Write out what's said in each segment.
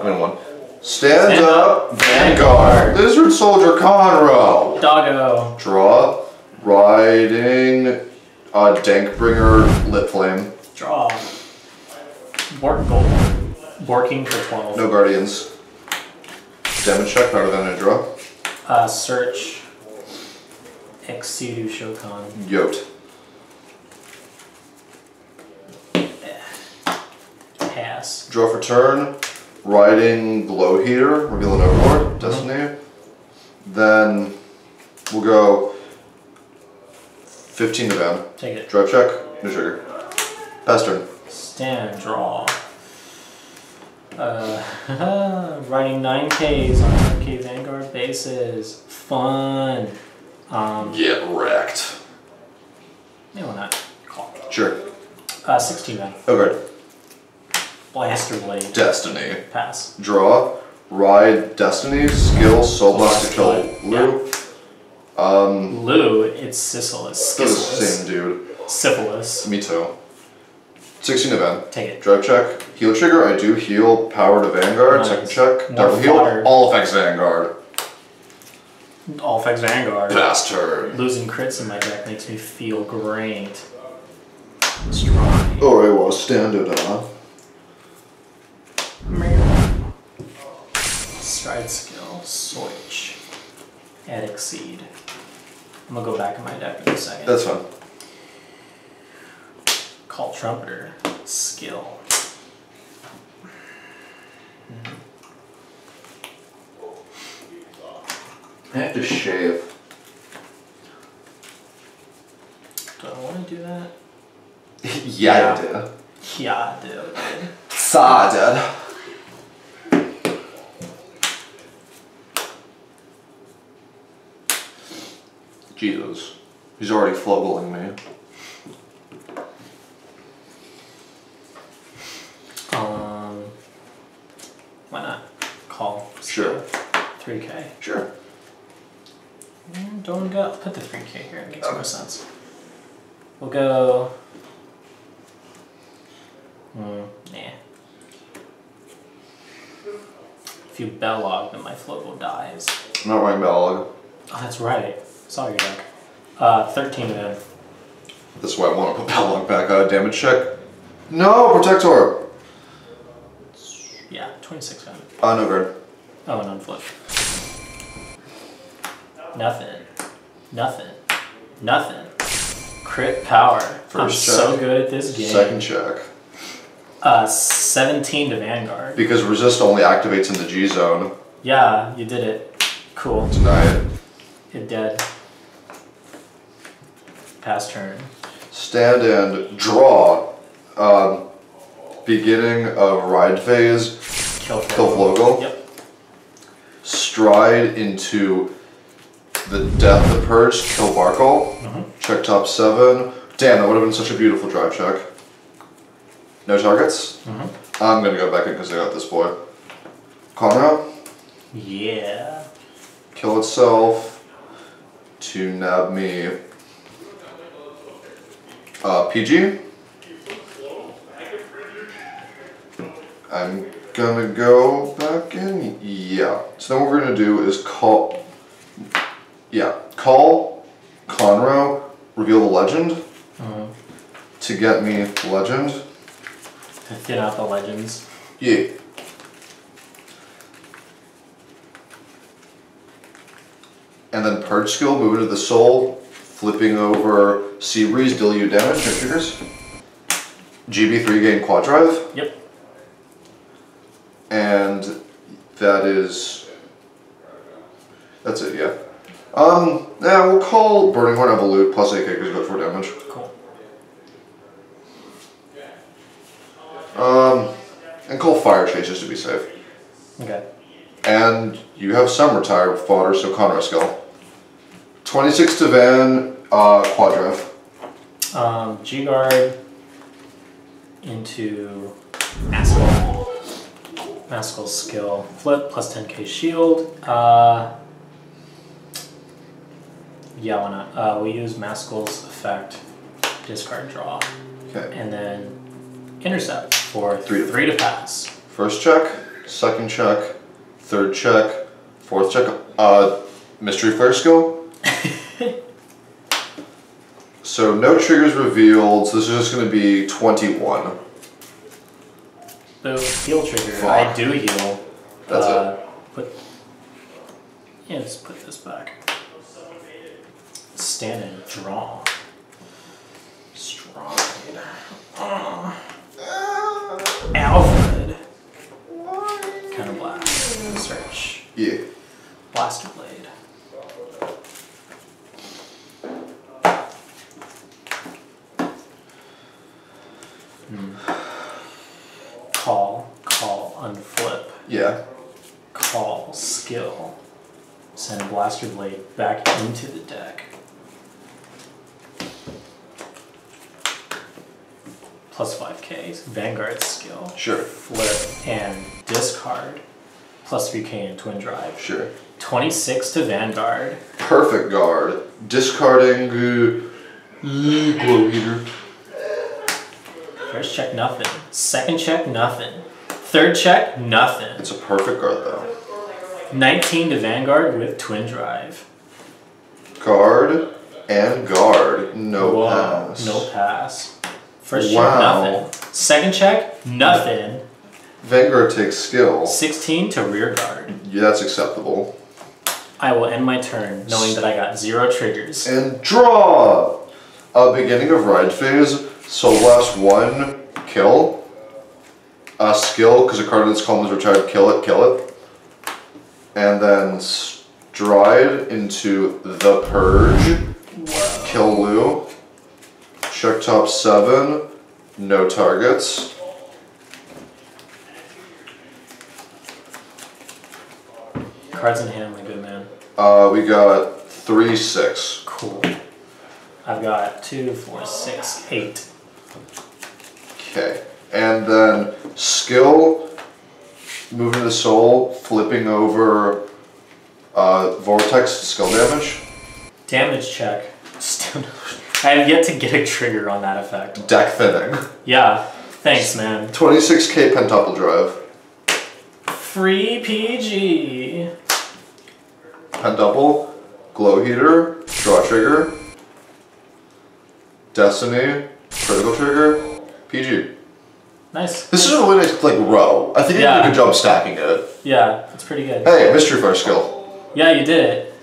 I'm in one. Stand up, Vanguard. Lizard Soldier Conroe. Doggo. Draw. Riding. Dankbringer Lit Flame. Draw. Bork Gold. Borking for 12. No Guardians. Damage check, better than a draw. Search. Exudu Shokan. Yote. Pass. Draw for turn. Riding Glow Heater, reveal an overlord, Destiny. Mm-hmm. Then we'll go 15 to down. Take it. Drive check, no trigger. Pass turn. Stand, draw. Riding 9Ks on 9K Vanguard bases. Fun. Get wrecked. No, why not? Call. Sure. 16 down. Okay. Blaster Blade. Destiny. Pass. Draw. Ride. Destiny. Skill. Soul Blast to kill. Lou. Yeah. Lou. It's Syphilis. They're the same dude. Syphilis. Me too. 16 to Van. Take it. Drive check. Heal trigger. I do heal. Power to Vanguard. Nice. Second check. Double heal. All effects Vanguard. All effects Vanguard. Bastard. Losing crits in my deck makes me feel great. Strong. Oh, it was standard, huh? Stride skill, switch, add exceed. I'm gonna go back in my deck in a second. That's fine. Call Trumpeter, skill. I have to shave. Do I want to do that? Yeah, yeah, I do. Yeah, I do. Saw, dude. Jesus, he's already flogging me. Why not? Call. Sure. 3K. Sure. Don't go. Put the 3K here. It makes more sense. We'll go. Nah. If you Belog, then my Floggle dies. I'm not wearing Belog. Oh, that's right. Sorry, your deck. 13 man. That's why I want to put Belog back. Damage check. No, Protector! Yeah, 26 man. No guard. Oh, and unflip. Nothing. Nothing. Nothing. Crit power. First I'm check. So good at this game. Second check. 17 to Vanguard. Because resist only activates in the G zone. Yeah, you did it. Cool. Deny it. It dead. Pass turn. Stand and draw. Beginning of ride phase. Kill Floggle. Yep. Stride into the Death of Purge. Kill Barkle. Mm-hmm. Check top 7. Damn, that would have been such a beautiful drive check. No targets. Mm-hmm. I'm gonna go back in because I got this boy. Conroe. Yeah. Kill itself. To nab me PG. I'm gonna go back in. Yeah. So then what we're gonna do is call. Yeah. Call Conroe, reveal the legend. Mm-hmm. To get me legend. To thin out the legends. Yeah. And then Purge skill, move into the soul, flipping over Sea Breeze, deal you damage, no triggers. GB3 gain quad drive. Yep. And that is. That's it, yeah. Yeah, we'll call Burning Horn Evolute, plus 8 kickers, good for damage. Cool. And call Fire Chase just to be safe. Okay. And you have some retired fodder, so Conroe skill. 26 to Van, quad drive. G guard into Maskell. Maskell skill flip plus 10k shield. Yeah, why not? We use Maskell's effect, discard, draw. Okay. And then intercept for three to pass. First check. second check, third check, fourth check. Mystery Flare skill. So no triggers revealed, so this is just going to be 21. Boom, heal trigger. Fuck. I do heal. That's it. Yeah, just put this back. Stand and draw. Strong. Alfred. Kind of black. Search. Yeah. Blaster Blade. Call, call, unflip. Yeah. Call, skill. Send a Blaster Blade back into the deck. Plus 5k. Vanguard skill. Sure. Flip and discard. Plus 3k and Twin Drive. Sure. 26 to Vanguard. Perfect guard. Discarding Glow Eater. First check, nothing. Second check, nothing. Third check, nothing. It's a perfect guard, though. 19 to Vanguard with Twin Drive. Guard and guard. No pass. No pass. First check, nothing. Second check, nothing. Vanguard takes skill. 16 to rear guard. Yeah, that's acceptable. I will end my turn knowing that I got 0 triggers. And draw! Beginning of ride phase. So last one, kill. Skill, because a card in this column is retired, kill it, kill it. And then stride into the purge. Whoa. Kill Lou. Check top 7. No targets. Cards in hand, my good man. We got 3, 6. Cool. I've got 2, 4, 6, 8. Okay, and then skill, moving the soul, flipping over vortex, skill damage. Damage check. I have yet to get a trigger on that effect. Deck thinning. Yeah, thanks, man. 26k Pentuple Drive. Free PG. Pentuple, Glow Heater, draw trigger, Destiny, critical trigger. PG. Nice. This is a really nice row. I think you did a good job stacking it. Yeah, it's pretty good. Hey, Mystery Flare skill. Yeah, you did it.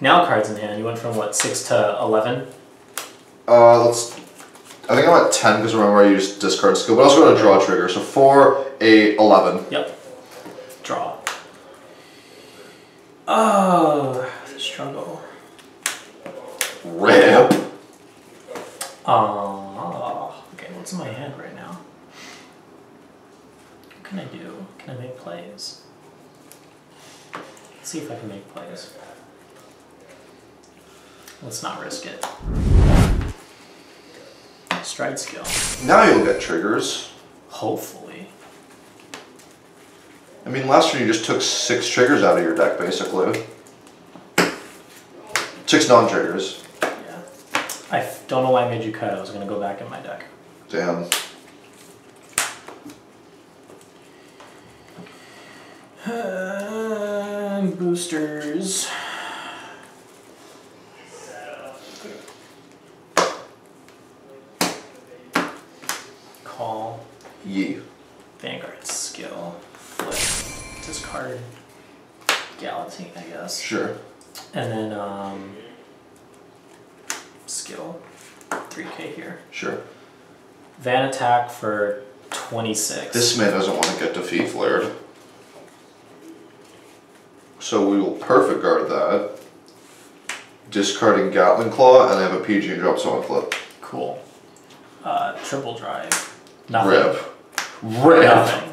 Now cards in hand. You went from what, 6 to 11? I think I'm at 10 because remember I used discard skill, but I also got a draw trigger. So 4, 8, 11. Yep. Draw. Oh, struggle. Rip. What's in my hand right now? What can I do? Can I make plays? Let's see if I can make plays. Let's not risk it. Stride skill. Now you'll get triggers. Hopefully. I mean, last year you just took 6 triggers out of your deck, basically. 6 non-triggers. Yeah. I don't know why I made you cut. I was going to go back in my deck. Damn. Boosters. Call. Ye. Vanguard skill. Flip. Discard. Guillotine, I guess. Sure. And then skill. 3k here. Sure. Van attack for 26. This man doesn't want to get defeat flared. So we will perfect guard that. Discarding Gatling Claw, and I have a PG and drop someone flip. Cool. Triple drive. Nothing. Rip. Rip! Nothing.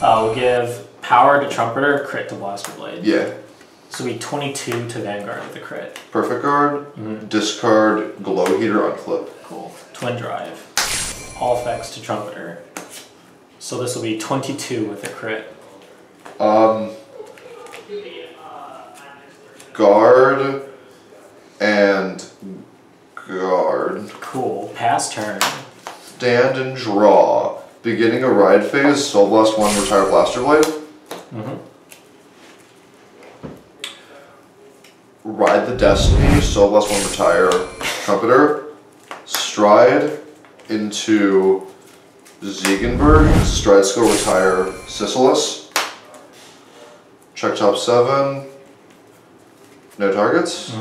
We'll give power to Trumpeter, crit to Blaster Blade. Yeah. So we 22 to Vanguard with the crit. Perfect guard. Mm-hmm. Discard Glow Heater on flip. Cool. Twin drive. All effects to Trumpeter. So this will be 22 with a crit. Guard and guard. Cool. Pass turn. Stand and draw. Beginning a ride phase, Soul Blast 1, retire Blaster Blade. Ride the Destiny, Soul Blast 1, retire Trumpeter. Stride into Ziegenberg, Stride Skill, retire Sicilus. Check top 7, no targets.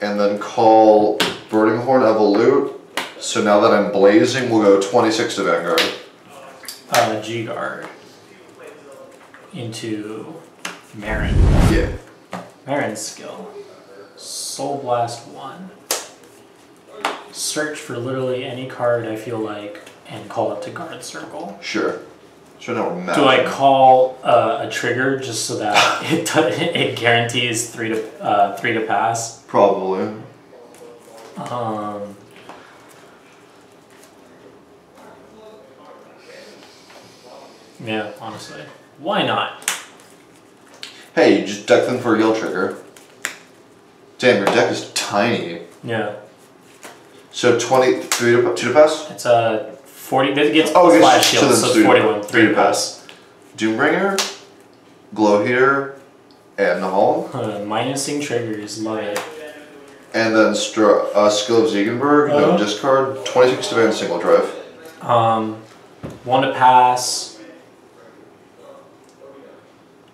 And then call Burning Horn Evolute. So now that I'm blazing, we'll go 26 to Vanguard. G Guard. Into Marin. Yeah. Marin's skill. Soul Blast 1. Search for literally any card I feel like and call it to Guard Circle. Sure. Do I call a trigger just so that it guarantees three to pass? Probably. Yeah, honestly, why not? Hey, you just deck them for a heal trigger. Damn, your deck is tiny. Yeah. So 2 to pass. It's a 40, it gets flash shield, so it's 41, 3 to pass. Doombringer, Glowheater, and Nahal. Minusing triggers, love it. And then Skill of Ziegenberg, no discard, 26 to ban, single drive. 1 to pass,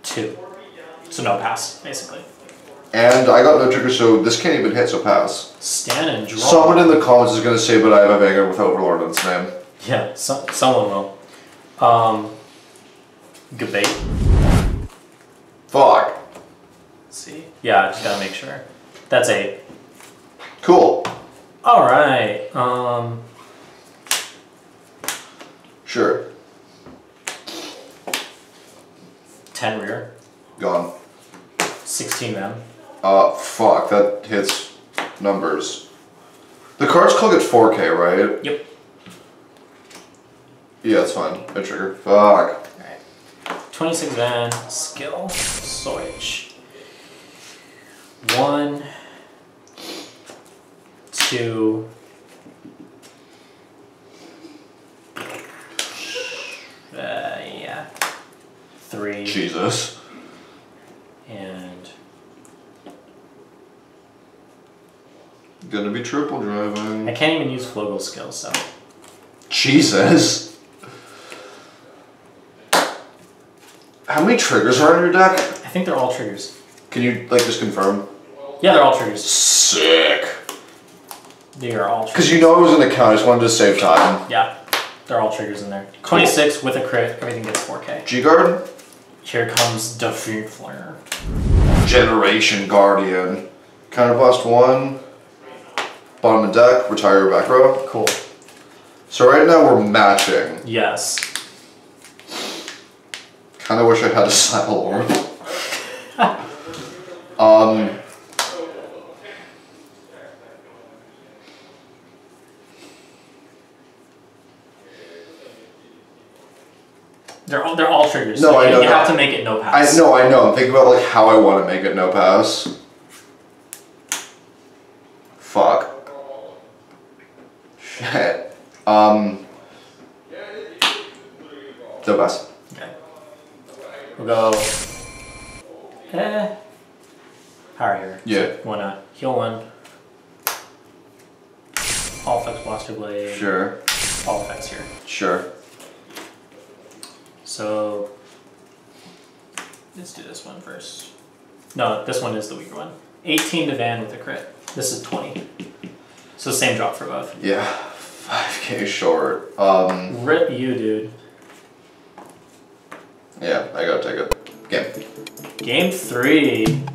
2. So no pass, basically. And I got no trigger, so this can't even hit, so pass. Stand and draw. Someone in the comments is going to say, but I have a Vanguard with Overlord in its name. Yeah, someone will. Good bait. Fuck. Let's see. Yeah, I just gotta make sure. That's 8. Cool. Alright. Sure. 10 rear. Gone. 16 man. Fuck, that hits numbers. The card's called at 4K, right? Yep. Yeah, it's fine. No trigger. Fuck. Alright. 26 van. Skill. Switch. 1. 2. Yeah. 3. Jesus. And... gonna be triple driving. I can't even use Flogel skill, so... Jesus. How many triggers are on your deck? I think they're all triggers. Can you, like, just confirm? Yeah, they're all triggers. Sick. They are all triggers. Because you know it was in the count, I just wanted to save time. Yeah, they're all triggers in there. 26 with a crit, everything gets 4K. G-Guard? Here comes the Fiend Flare. Generation Guardian. Counterblast 1. Bottom of deck, retire your back row. Cool. So right now we're matching. Yes. Kind of wish I had a Saddle Orb. They're all triggers. No, I know. You have to make it no pass. I know. I'm thinking about like how I want to make it no pass. Fuck. Shit. No pass. We'll go. Power here. Yeah. Why not? Heal 1. All effects Blaster Blade. Sure. All effects here. Sure. So let's do this one first. No, this one is the weaker one. 18 to Van with a crit. This is 20. So same drop for both. Yeah. 5K short. Rip you, dude. Yeah, I gotta take it. Game 3.